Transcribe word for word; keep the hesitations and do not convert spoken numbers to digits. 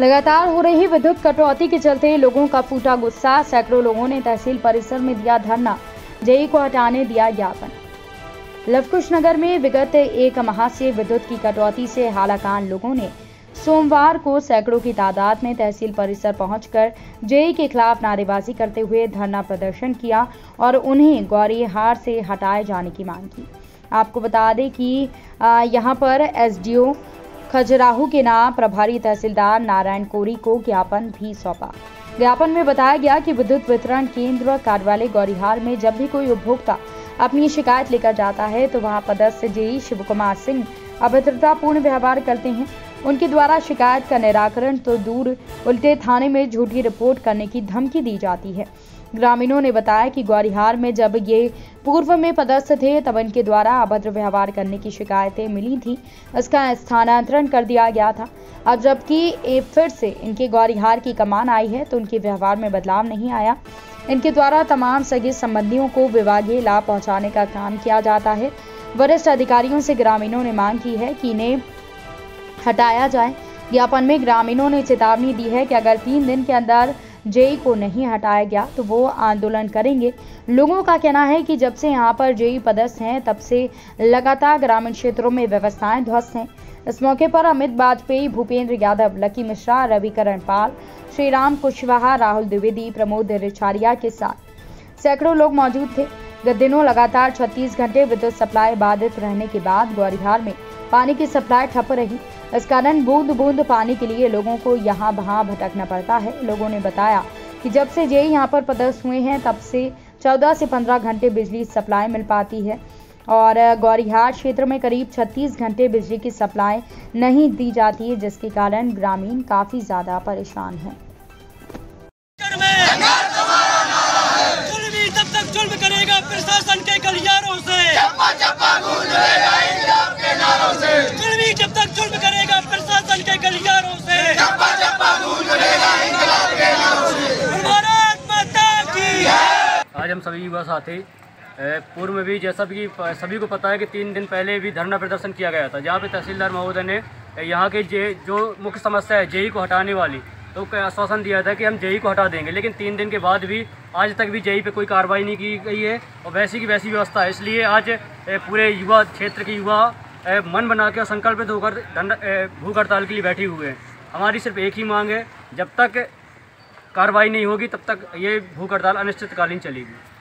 लगातार हो रही विद्युत कटौती के चलते लोगों का फूटा गुस्सा, सैकड़ों लोगों ने तहसील परिसर में दिया धरना, जेई को हटाने दिया ज्ञापन। लवकुश नगर में विगत एक माह से विद्युत की कटौती से हालाकान लोगों ने सोमवार को सैकड़ों की तादाद में तहसील परिसर पहुंचकर जेई के खिलाफ नारेबाजी करते हुए धरना प्रदर्शन किया और उन्हें गौरिहार से हटाए जाने की मांग की। आपको बता दें कि यहां पर एसडीओ खजराहू के नाम प्रभारी तहसीलदार नारायण कोरी को ज्ञापन भी सौंपा। ज्ञापन में बताया गया कि विद्युत वितरण केंद्र कार्यालय गौरिहार में जब भी कोई उपभोक्ता अपनी शिकायत लेकर जाता है तो वहां पदस्थ जेई शिवकुमार सिंह अभद्रतापूर्ण व्यवहार करते हैं। उनके द्वारा शिकायत का निराकरण तो दूर उल्टे थाने में झूठी रिपोर्ट करने की धमकी दी जाती है। ग्रामीणों ने बताया कि गौरिहार में जब ये पूर्व में पदस्थ थे तब इनके द्वारा अभद्र व्यवहार करने की शिकायतें मिली थी, इसका स्थानांतरण कर दिया गया था। अब जबकि फिर से इनके गौरिहार की कमान आई है तो उनके व्यवहार में बदलाव नहीं आया। इनके द्वारा तमाम सगे संबंधियों को विभागीय लाभ पहुंचाने का काम किया जाता है। वरिष्ठ अधिकारियों से ग्रामीणों ने मांग की है कि इन्हें हटाया जाए। ज्ञापन में ग्रामीणों ने चेतावनी दी है कि अगर तीन दिन के अंदर जेई को नहीं हटाया गया तो वो आंदोलन करेंगे। लोगों का कहना है कि जब से यहाँ पर जेई पदस्थ हैं तब से लगातार ग्रामीण क्षेत्रों में व्यवस्थाएं ध्वस्त हैं। इस मौके पर अमित वाजपेयी, भूपेंद्र यादव, लकी मिश्रा, रविकरण पाल, श्री राम कुशवाहा, राहुल द्विवेदी, प्रमोद रिछारिया के साथ सैकड़ों लोग मौजूद थे। गत दिनों लगातार छत्तीस घंटे विद्युत सप्लाई बाधित रहने के बाद गौरिहार में पानी की सप्लाई ठप रही। इस कारण बूंद बूंद पानी के लिए लोगों को यहाँ वहाँ भटकना पड़ता है। लोगों ने बताया कि जब से जेई यहाँ पर पदस्थ हुए हैं तब से चौदह से पंद्रह घंटे बिजली सप्लाई मिल पाती है और गौरिहार क्षेत्र में करीब छत्तीस घंटे बिजली की सप्लाई नहीं दी जाती है, जिसके कारण ग्रामीण काफ़ी ज़्यादा परेशान हैं। आज हम सभी युवा साथी पूर्व में भी जैसा भी सभी को पता है कि तीन दिन पहले भी धरना प्रदर्शन किया गया था, जहाँ पे तहसीलदार महोदय ने यहाँ के जे जो मुख्य समस्या है जेई को हटाने वाली तो आश्वासन दिया था कि हम जेई को हटा देंगे, लेकिन तीन दिन के बाद भी आज तक भी जेई पे कोई कार्रवाई नहीं की गई है और वैसी की वैसी व्यवस्था है। इसलिए आज पूरे युवा क्षेत्र के युवा मन बना के और संकल्पित होकर भूख हड़ताल के लिए बैठे हुए हैं। हमारी सिर्फ एक ही मांग है, जब तक कार्रवाई नहीं होगी तब तक ये भूख हड़ताल अनिश्चितकालीन चलेगी।